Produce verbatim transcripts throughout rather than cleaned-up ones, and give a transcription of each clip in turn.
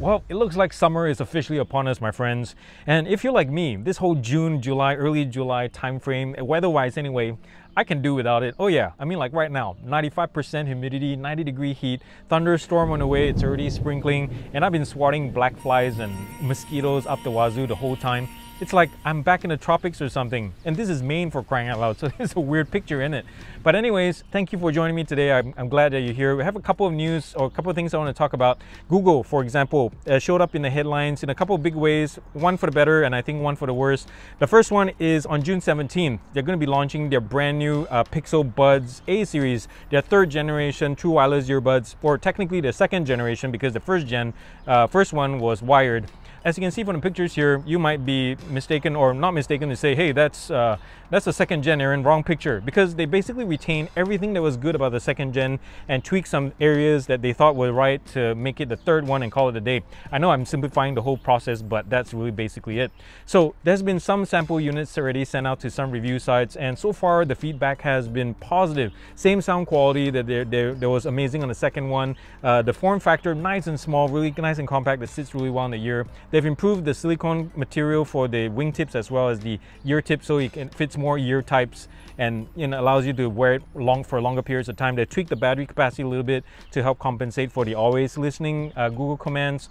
Well, it looks like summer is officially upon us, my friends. And if you're like me, this whole June, July, early July timeframe, weather-wise anyway, I can do without it. Oh yeah, I mean like right now, ninety-five percent humidity, ninety degree heat, thunderstorm on the way, it's already sprinkling, and I've been swatting black flies and mosquitoes up the wazoo the whole time. It's like I'm back in the tropics or something. And this is Maine, for crying out loud, so there's a weird picture in it. But anyways, thank you for joining me today. I'm, I'm glad that you're here. We have a couple of news or a couple of things I want to talk about. Google, for example, uh, showed up in the headlines in a couple of big ways, one for the better and I think one for the worse. The first one is on June seventeenth, they're going to be launching their brand new uh, Pixel Buds A-Series, their third generation true wireless earbuds, or technically their second generation because the first gen, uh, first one was wired. As you can see from the pictures here, you might be mistaken or not mistaken to say, hey, that's uh, that's the second gen, Aaron, wrong picture. Because they basically retain everything that was good about the second gen and tweak some areas that they thought were right to make it the third one and call it a day. I know I'm simplifying the whole process, but that's really basically it. So there's been some sample units already sent out to some review sites, and so far the feedback has been positive. Same sound quality that there, there, there was amazing on the second one. Uh, the form factor, nice and small, really nice and compact, that sits really well in the ear. They've improved the silicone material for the wingtips as well as the ear tip, so it fits more ear types and, you know, allows you to wear it long for longer periods of time. They tweaked the battery capacity a little bit to help compensate for the always listening uh, Google commands.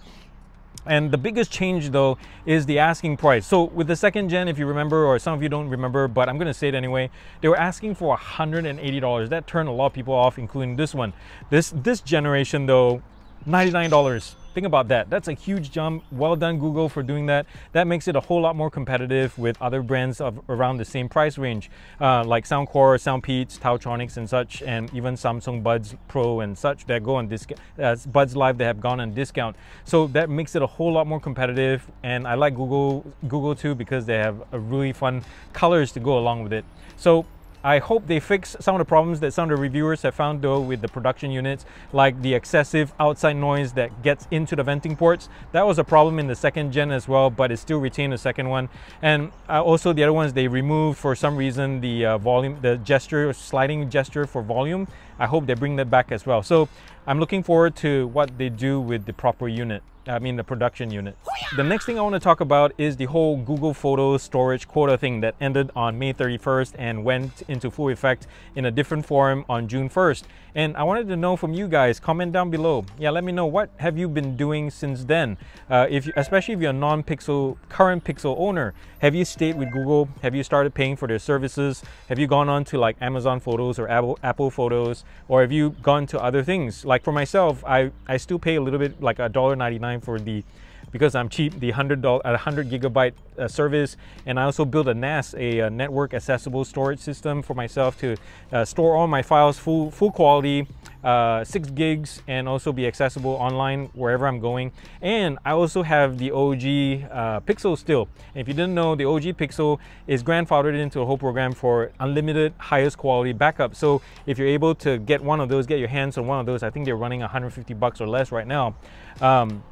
And the biggest change though is the asking price. So with the second gen, if you remember, or some of you don't remember, but I'm going to say it anyway, they were asking for one hundred eighty dollars. That turned a lot of people off, including this one. This, this generation though, ninety-nine dollars. Think about that. That's a huge jump. Well done, Google, for doing that. That makes it a whole lot more competitive with other brands of around the same price range, uh, like Soundcore, Soundpeats, Taotronics and such, and even Samsung Buds Pro and such that go on discount. Uh, Buds Live, they have gone on discount. So that makes it a whole lot more competitive. And I like Google, Google too, because they have a really fun colors to go along with it. So I hope they fix some of the problems that some of the reviewers have found though with the production units, like the excessive outside noise that gets into the venting ports. That was a problem in the second gen as well, but it still retained the second one. And uh, also the other ones, they removed for some reason the uh, volume, the gesture, sliding gesture for volume. I hope they bring that back as well. So I'm looking forward to what they do with the proper unit. I mean the production unit. The next thing I want to talk about is the whole Google Photos storage quota thing that ended on May thirty-first and went into full effect in a different form on June first. And I wanted to know from you guys, comment down below. Yeah, let me know, what have you been doing since then? Uh, if you, especially if you're a non-Pixel, current Pixel owner, have you stayed with Google? Have you started paying for their services? Have you gone on to like Amazon Photos or Apple, Apple Photos? Or have you gone to other things? Like for myself, I, I still pay a little bit, like one ninety-nine for the, because I'm cheap, the one hundred gigabyte uh, service. And I also built a N A S, a, a network accessible storage system for myself to uh, store all my files, full, full quality, uh, six gigs, and also be accessible online wherever I'm going. And I also have the O G uh, Pixel still. And if you didn't know, the O G Pixel is grandfathered into a whole program for unlimited, highest quality backup. So if you're able to get one of those, get your hands on one of those, I think they're running one hundred fifty bucks or less right now. Um,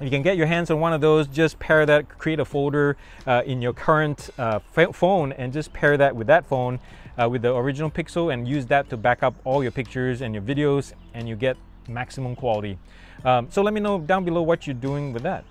You can get your hands on one of those, just pair that, create a folder uh, in your current uh, phone and just pair that with that phone, uh, with the original Pixel, and use that to back up all your pictures and your videos, and you get maximum quality. Um, so let me know down below what you're doing with that.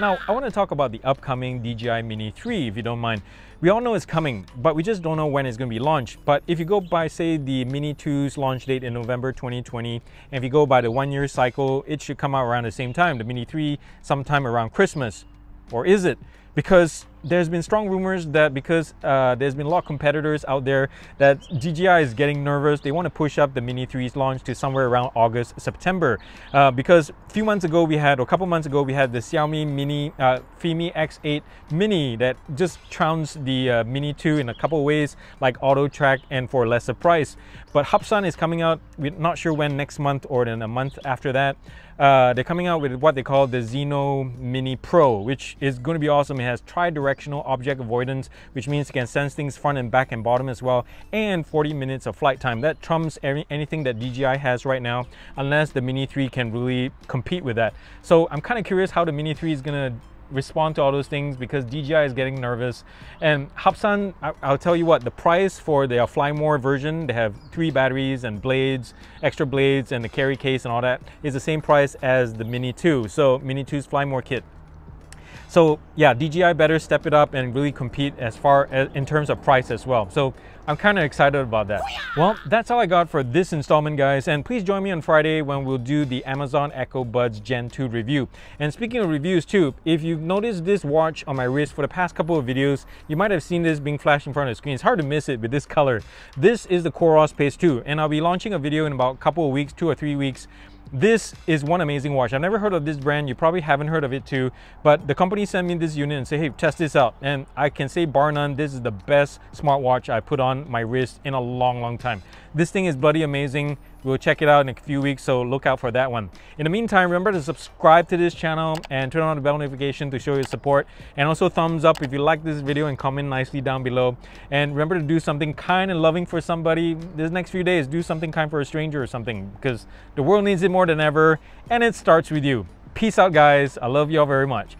Now, I want to talk about the upcoming D J I Mini three, if you don't mind. We all know it's coming, but we just don't know when it's going to be launched. But if you go by, say, the Mini two's launch date in November twenty twenty, and if you go by the one-year cycle, it should come out around the same time, the Mini three, sometime around Christmas. Or is it? Because there's been strong rumors that because uh, there's been a lot of competitors out there, that D J I is getting nervous. They want to push up the Mini three's launch to somewhere around August, September. Uh, because a few months ago we had, or a couple months ago, we had the Xiaomi Mini, uh, Fimi X eight Mini that just trounced the uh, Mini two in a couple of ways, like auto track and for lesser price. But Hubsan is coming out, we're not sure when, next month or in a month after that. Uh, they're coming out with what they call the Zino Mini Pro, which is going to be awesome. It has tri-directional directional object avoidance, which means you can sense things front and back and bottom as well, and forty minutes of flight time. That trumps every, anything that D J I has right now, unless the Mini three can really compete with that. So I'm kind of curious how the Mini three is going to respond to all those things because D J I is getting nervous. And Hubsan, I'll tell you what, the price for their Flymore version, they have three batteries and blades, extra blades and the carry case and all that, is the same price as the Mini two, so Mini two's Flymore kit. So yeah, D J I better step it up and really compete as far as in terms of price as well. So I'm kind of excited about that. Well, that's all I got for this installment, guys. And please join me on Friday when we'll do the Amazon Echo Buds Gen two review. And speaking of reviews too, if you've noticed this watch on my wrist for the past couple of videos, you might have seen this being flashed in front of the screen. It's hard to miss it with this color. This is the Coros Pace two. And I'll be launching a video in about a couple of weeks, two or three weeks. This is one amazing watch. I've never heard of this brand. You probably haven't heard of it too, but the company sent me this unit and say, hey, test this out. And I can say bar none, this is the best smartwatch I put on my wrist in a long, long time. This thing is bloody amazing. We'll check it out in a few weeks, so look out for that one. In the meantime, remember to subscribe to this channel and turn on the bell notification to show your support. And also thumbs up if you like this video and comment nicely down below. And remember to do something kind and loving for somebody. This next few days, do something kind for a stranger or something, because the world needs it more than ever, and it starts with you. Peace out, guys. I love you all very much.